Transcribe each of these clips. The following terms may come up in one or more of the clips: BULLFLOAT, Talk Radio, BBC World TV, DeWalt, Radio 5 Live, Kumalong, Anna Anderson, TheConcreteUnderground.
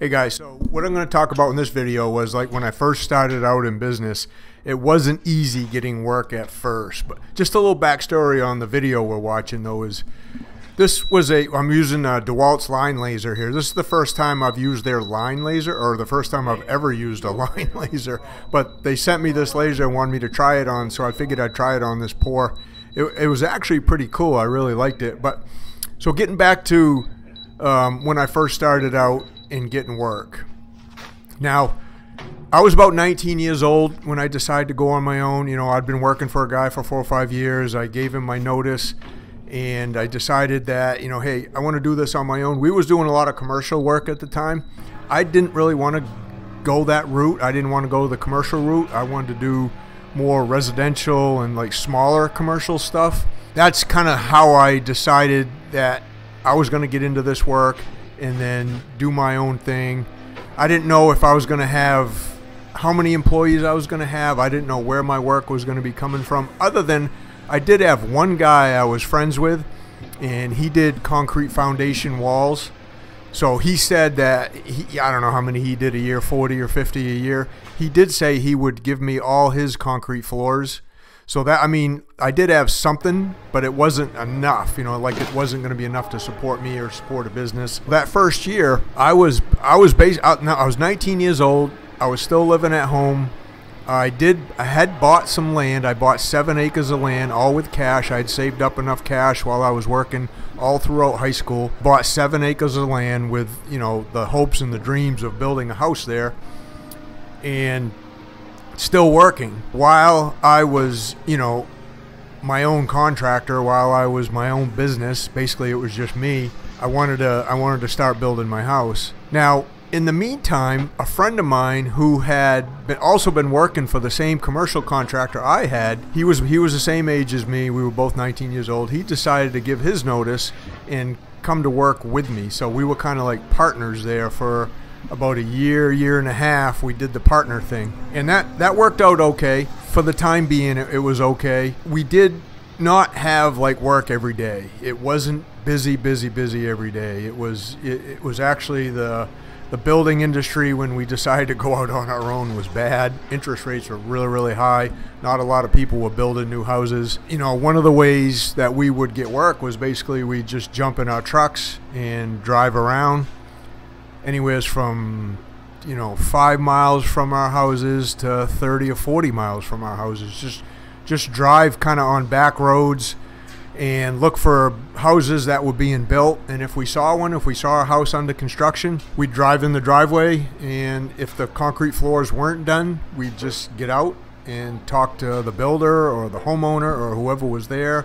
Hey guys, so what I'm going to talk about in this video was like when I first started out in business, it wasn't easy getting work at first. But just a little backstory on the video we're watching though is this was a, I'm using a DeWalt's line laser here. This is the first time I've used their line laser, or the first time I've ever used a line laser. But they sent me this laser and wanted me to try it on, so I figured I'd try it on this pour. It was actually pretty cool. I really liked it. But so getting back to when I first started out in getting work. Now, I was about 19 years old when I decided to go on my own. You know, I'd been working for a guy for 4 or 5 years. I gave him my notice and I decided that, you know, hey, I want to do this on my own. We was doing a lot of commercial work at the time. I didn't really want to go that route. I didn't want to go the commercial route. I wanted to do more residential and like smaller commercial stuff. That's kind of how I decided that I was going to get into this work and then do my own thing. I didn't know if I was going to have, how many employees I was going to have. I didn't know where my work was going to be coming from, other than I did have one guy I was friends with and he did concrete foundation walls. So he said that, I don't know how many he did a year, 40 or 50 a year. He did say he would give me all his concrete floors. So that, I mean, I did have something, but it wasn't enough, you know, like it wasn't going to be enough to support me or support a business. That first year, I was 19 years old. I was still living at home. I had bought some land. I bought 7 acres of land, all with cash. I had saved up enough cash while I was working all throughout high school. Bought 7 acres of land with, you know, the hopes and the dreams of building a house there. And still working while I was, you know, my own contractor, while I was my own business. Basically, it was just me. I wanted to start building my house. Now, in the meantime, a friend of mine who had also been working for the same commercial contractor I had, he was the same age as me. We were both 19 years old. He decided to give his notice and come to work with me. So we were kind of like partners there for about a year, year and a half. We did the partner thing, and that worked out okay for the time being. It was okay. We did not have like work every day. It wasn't busy every day. It was actually the building industry, when we decided to go out on our own, was bad. Interest rates were really high. Not a lot of people were building new houses. You know, one of the ways that we would get work was basically we just jump in our trucks and drive around anywhere from, you know, 5 miles from our houses to 30 or 40 miles from our houses. Just drive kind of on back roads and look for houses that were being built. And if we saw one, if we saw a house under construction, we'd drive in the driveway. And if the concrete floors weren't done, we'd just get out and talk to the builder or the homeowner or whoever was there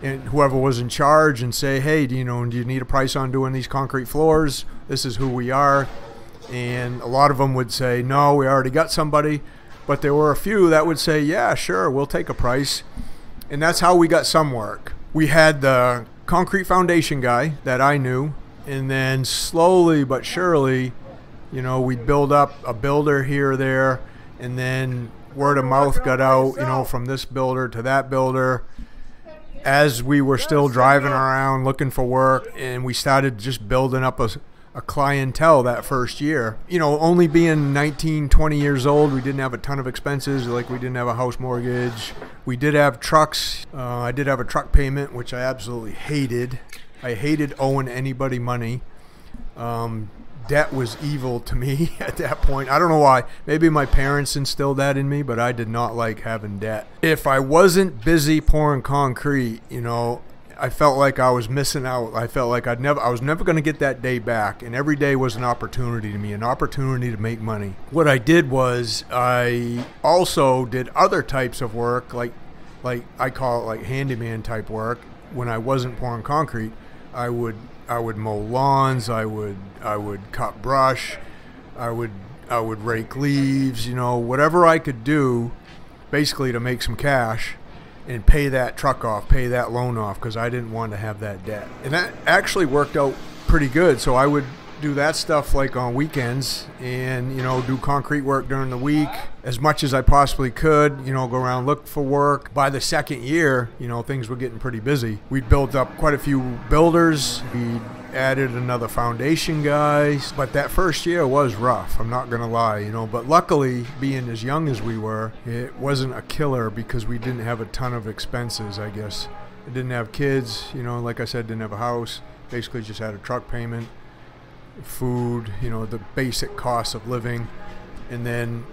and whoever was in charge and say, hey, do you need a price on doing these concrete floors? This is who we are. And a lot of them would say, no, we already got somebody. But there were a few that would say, yeah, sure, we'll take a price. And that's how we got some work. We had the concrete foundation guy that I knew, and then slowly but surely, you know, we'd build up a builder here or there, and then word of mouth got out, you know, from this builder to that builder. As we were still driving around looking for work, and we started just building up a clientele that first year. You know, only being 19, 20 years old, we didn't have a ton of expenses. Like, we didn't have a house mortgage. We did have trucks. I did have a truck payment, which I absolutely hated. I hated owing anybody money. Debt was evil to me at that point. I don't know why. Maybe my parents instilled that in me, but I did not like having debt. If I wasn't busy pouring concrete, you know, I felt like I was missing out. I felt like I was never going to get that day back. And every day was an opportunity to me, an opportunity to make money. What I did was I also did other types of work, like I call it like handyman type work. When I wasn't pouring concrete, I would mow lawns. I would cut brush. I would rake leaves. You know, whatever I could do, basically to make some cash and pay that truck off, pay that loan off, because I didn't want to have that debt. And that actually worked out pretty good. So I would do that stuff like on weekends and, you know, do concrete work during the week as much as I possibly could, you know, go around, look for work. By the second year, you know, things were getting pretty busy. We'd built up quite a few builders. We added another foundation, guys, but that first year was rough, I'm not gonna lie, you know. But luckily, being as young as we were, it wasn't a killer because we didn't have a ton of expenses, I guess. I didn't have kids, you know, like I said, didn't have a house, basically just had a truck payment, food, you know, the basic cost of living. And then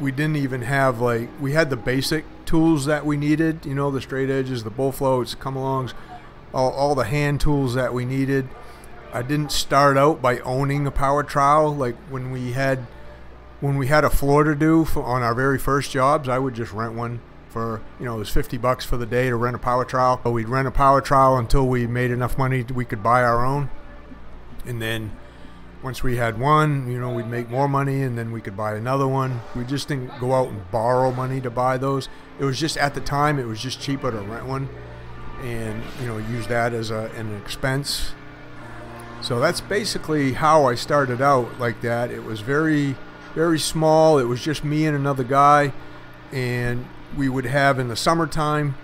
we didn't even have, like, we had the basic tools that we needed, you know, the straight edges, the bull floats, KUMALONGs, all the hand tools that we needed. I didn't start out by owning a power trowel. Like when we had a floor to do on our very first jobs, I would just rent one for, you know, it was 50 bucks for the day to rent a power trowel. But we'd rent a power trowel until we made enough money we could buy our own. And then once we had one, you know, we'd make more money and then we could buy another one. We just didn't go out and borrow money to buy those. It was just, at the time, it was just cheaper to rent one and, you know, use that as an expense. So that's basically how I started out, like that. It was very, very small. It was just me and another guy. And we would have, in the summertime,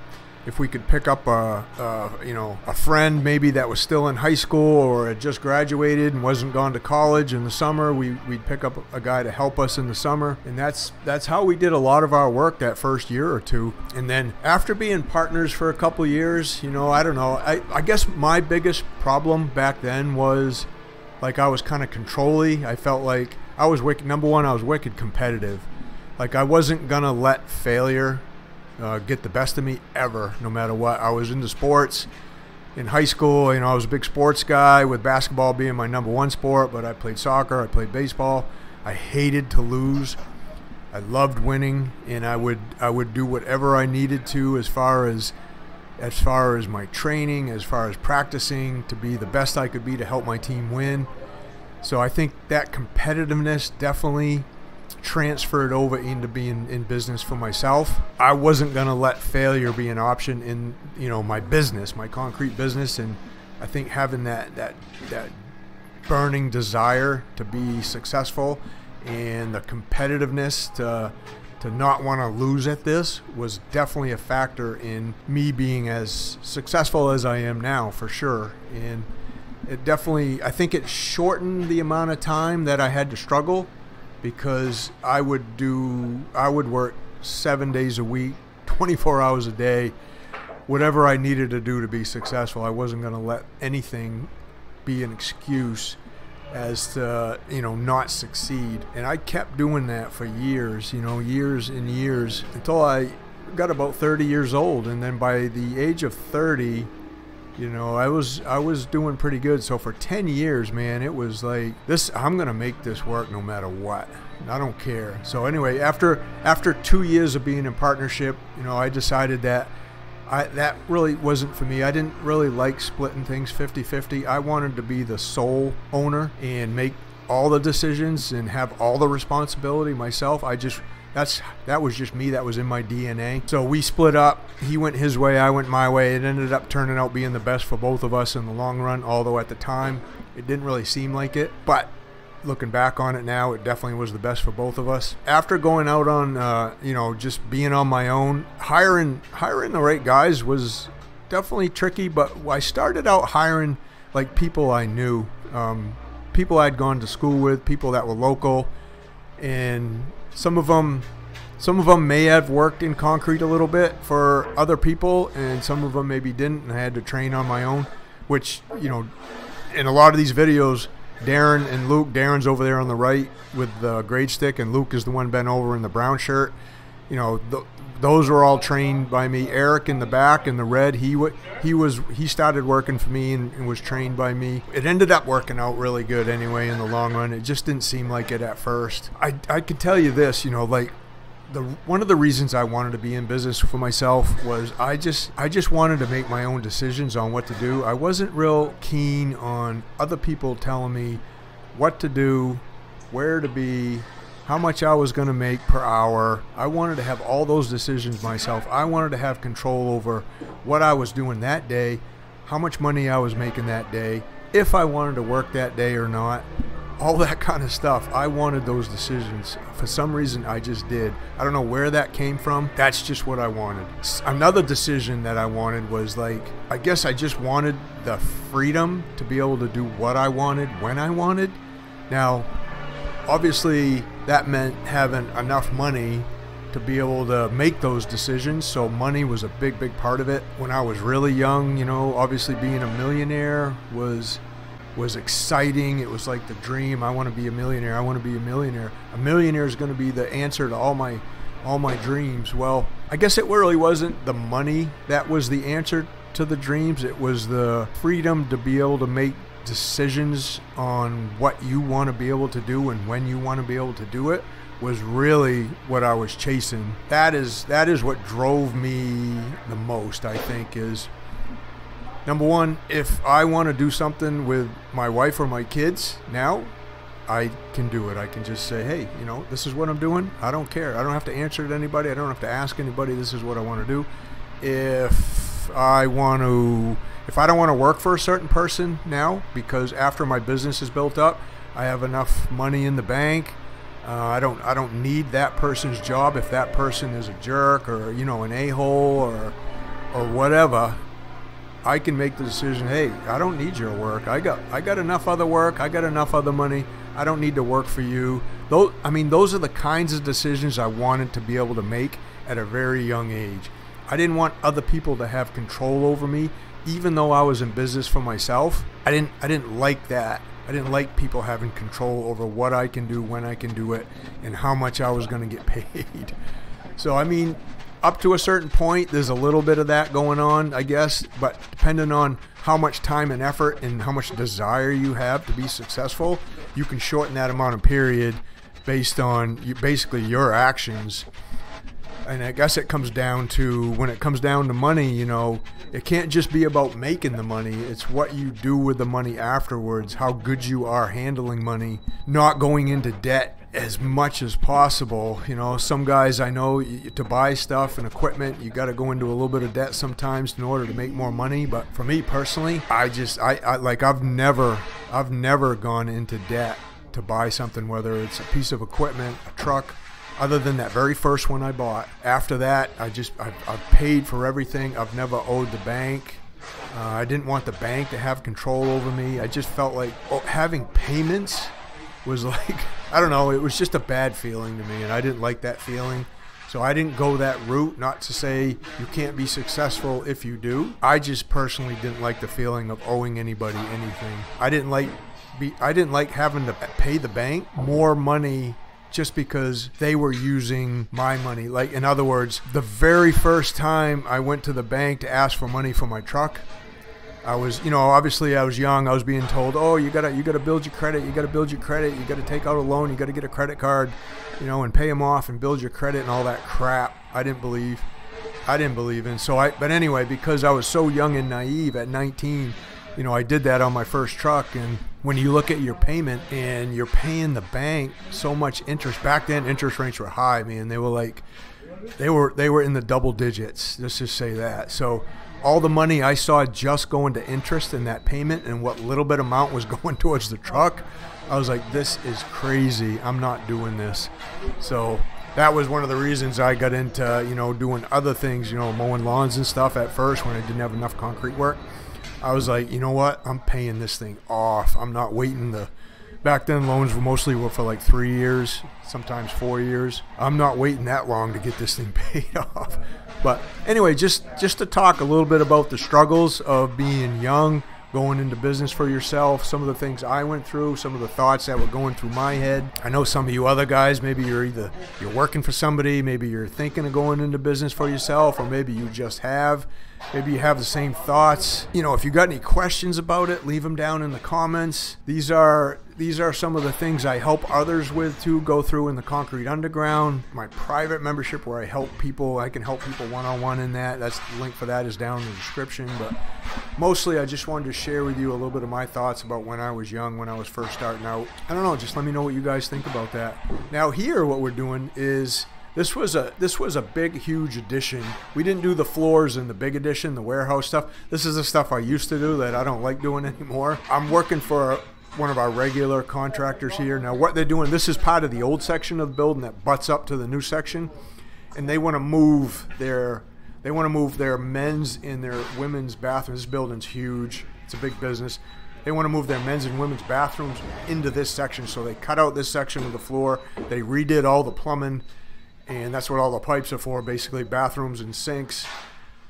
if we could pick up a friend maybe that was still in high school or had just graduated and wasn't gone to college in the summer, we'd pick up a guy to help us in the summer. And that's how we did a lot of our work that first year or two. And then after being partners for a couple of years, you know, I don't know, I guess my biggest problem back then was, like, I was kind of controlling. I felt like I was wicked. Number one, I was wicked competitive. Like, I wasn't gonna let failure get the best of me ever, no matter what. I was into sports in high school. You know, I was a big sports guy, with basketball being my number one sport, but I played soccer, I played baseball. I hated to lose. I loved winning, and I would do whatever I needed to as far as my training, as far as practicing, to be the best I could be to help my team win. So I think that competitiveness definitely transferred over into being in business for myself. I wasn't gonna let failure be an option in, you know, my business, my concrete business. And I think having that burning desire to be successful and the competitiveness to not want to lose at this was definitely a factor in me being as successful as I am now, for sure. And it definitely, I think it shortened the amount of time that I had to struggle, because I would work 7 days a week, 24 hours a day, whatever I needed to do to be successful. I wasn't going to let anything be an excuse as to, you know, not succeed. And I kept doing that for years, you know, years and years, until I got about 30 years old. And then by the age of 30, you know, I was doing pretty good. So for 10 years, man, it was like, this, I'm gonna make this work no matter what. I don't care. So anyway, after 2 years of being in partnership, you know, I decided that that really wasn't for me. I didn't really like splitting things 50-50. I wanted to be the sole owner and make all the decisions and have all the responsibility myself. That was just me. That was in my DNA. So we split up. He went his way, I went my way. It ended up turning out being the best for both of us in the long run, although at the time it didn't really seem like it. But looking back on it now, it definitely was the best for both of us. After going out on, you know, just being on my own, hiring the right guys was definitely tricky. But I started out hiring, like, people I knew, people I'd gone to school with, people that were local. And some of them may have worked in concrete a little bit for other people, and some of them maybe didn't, and I had to train on my own, which, you know, in a lot of these videos, Darren and Luke, Darren's over there on the right with the grade stick, and Luke is the one bent over in the brown shirt. You know, those were all trained by me. Eric in the back in the red, he started working for me and was trained by me. It ended up working out really good anyway in the long run. It just didn't seem like it at first. I could tell you this, you know, like, one of the reasons I wanted to be in business for myself was I just wanted to make my own decisions on what to do. I wasn't real keen on other people telling me what to do, where to be, how much I was going to make per hour. I wanted to have all those decisions myself. I wanted to have control over what I was doing that day, how much money I was making that day, if I wanted to work that day or not. all that kind of stuff. I wanted those decisions. For some reason, I just did. I don't know where that came from. That's just what I wanted. Another decision that I wanted was, like, I guess I just wanted the freedom to be able to do what I wanted, when I wanted. Now, obviously, that meant having enough money to be able to make those decisions. So money was a big, big part of it. When I was really young, you know, obviously being a millionaire was exciting. It was like the dream. I want to be a millionaire. I want to be a millionaire. A millionaire is going to be the answer to all my dreams. Well, I guess it really wasn't the money that was the answer to the dreams. It was the freedom to be able to make decisions on what you want to be able to do and when you want to be able to do it was really what I was chasing. That is what drove me the most, I think, is number one, if I want to do something with my wife or my kids now, I can do it. I can just say, hey, you know, this is what I'm doing. I don't care. I don't have to answer to anybody. I don't have to ask anybody. This is what I want to do. If I don't want to work for a certain person now, because after my business is built up, I have enough money in the bank. I don't need that person's job if that person is a jerk or, you know, an a-hole or whatever. I can make the decision, hey, I don't need your work. I got enough other work. I got enough other money. I don't need to work for you. Though, I mean, those are the kinds of decisions I wanted to be able to make at a very young age. I didn't want other people to have control over me, even though I was in business for myself. I didn't like that. I didn't like people having control over what I can do, when I can do it, and how much I was going to get paid. So, I mean, up to a certain point, there's a little bit of that going on, I guess, but depending on how much time and effort and how much desire you have to be successful, you can shorten that amount of period based on basically your actions. And I guess it comes down to, when it comes down to money, you know, it can't just be about making the money. It's what you do with the money afterwards, how good you are handling money, not going into debt as much as possible. You know, some guys I know, to buy stuff and equipment, you got to go into a little bit of debt sometimes in order to make more money. But for me personally, I've never gone into debt to buy something, whether it's a piece of equipment, a truck, other than that very first one I bought. After that, I've paid for everything. I've never owed the bank. I didn't want the bank to have control over me. I just felt like having payments was like, I don't know, it was just a bad feeling to me, and I didn't like that feeling. So I didn't go that route, not to say you can't be successful if you do. I just personally didn't like the feeling of owing anybody anything. I didn't like having to pay the bank more money just because they were using my money. Like, in other words, the very first time I went to the bank to ask for money for my truck, I was, you know, obviously I was young. I was being told, oh, you gotta build your credit. You gotta build your credit. You gotta take out a loan. You gotta get a credit card, you know, and pay them off and build your credit and all that crap. I didn't believe in. But anyway, because I was so young and naive at 19, you know, I did that on my first truck. And when you look at your payment and you're paying the bank so much interest, back then interest rates were high, man. They were like, they were in the double digits. Let's just say that. So all the money I saw just going to interest in that payment, and what little bit amount was going towards the truck, I was like, this is crazy. I'm not doing this. So that was one of the reasons I got into, you know, doing other things, you know, mowing lawns and stuff at first when I didn't have enough concrete work. I was like, you know what? I'm paying this thing off. I'm not waiting to... Back then, loans were mostly for like 3 years, sometimes 4 years. I'm not waiting that long to get this thing paid off. But anyway, just to talk a little bit about the struggles of being young, going into business for yourself, some of the things I went through, some of the thoughts that were going through my head. I know some of you other guys, maybe you're working for somebody, maybe you're thinking of going into business for yourself, or maybe you just have. Maybe you have the same thoughts. You know, if you got any questions about it, leave them down in the comments. These are some of the things I help others with to go through in the Concrete Underground. My private membership where I help people, I can help people one-on-one in that. That's the link for that is down in the description. But mostly I just wanted to share with you a little bit of my thoughts about when I was young, when I was first starting out. I don't know, just let me know what you guys think about that. Now here, what we're doing is, This was a big, huge addition. We didn't do the floors in the big addition, the warehouse stuff. This is the stuff I used to do that I don't like doing anymore. I'm working for one of our regular contractors here. Now what they're doing, this is part of the old section of the building that butts up to the new section, and they want to move their men's and their women's bathrooms. This building's huge, it's a big business. They want to move their men's and women's bathrooms into this section, so they cut out this section of the floor. They redid all the plumbing, and that's what all the pipes are for, basically bathrooms and sinks.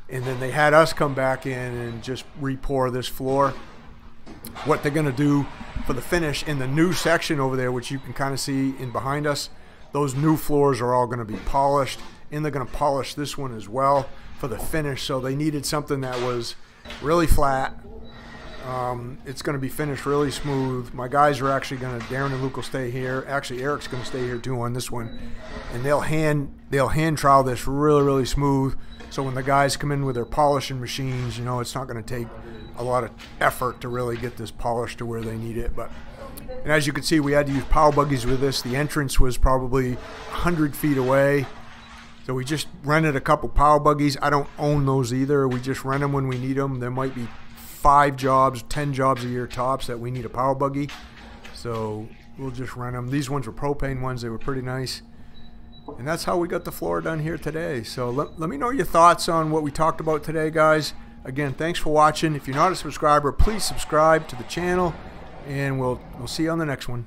And then they had us come back in and just re-pour this floor. What they're going to do for the finish in the new section over there, which you can kind of see in behind us, those new floors are all going to be polished, and they're going to polish this one as well for the finish. So they needed something that was really flat. It's going to be finished really smooth. My guys are actually going to, Darren and Luke will stay here. Actually, Eric's going to stay here too on this one, and they'll hand trowel this really smooth. So when the guys come in with their polishing machines, you know, it's not going to take a lot of effort to really get this polished to where they need it. But, and as you can see, we had to use power buggies with this. The entrance was probably 100 feet away, so we just rented a couple power buggies. I don't own those either. We just rent them when we need them. There might be 5 jobs, 10 jobs a year tops that we need a power buggy, so we'll just rent them. These ones were propane ones. They were pretty nice. And that's how we got the floor done here today. So let me know your thoughts on what we talked about today, guys. Again, thanks for watching. If you're not a subscriber, please subscribe to the channel, and we'll see you on the next one.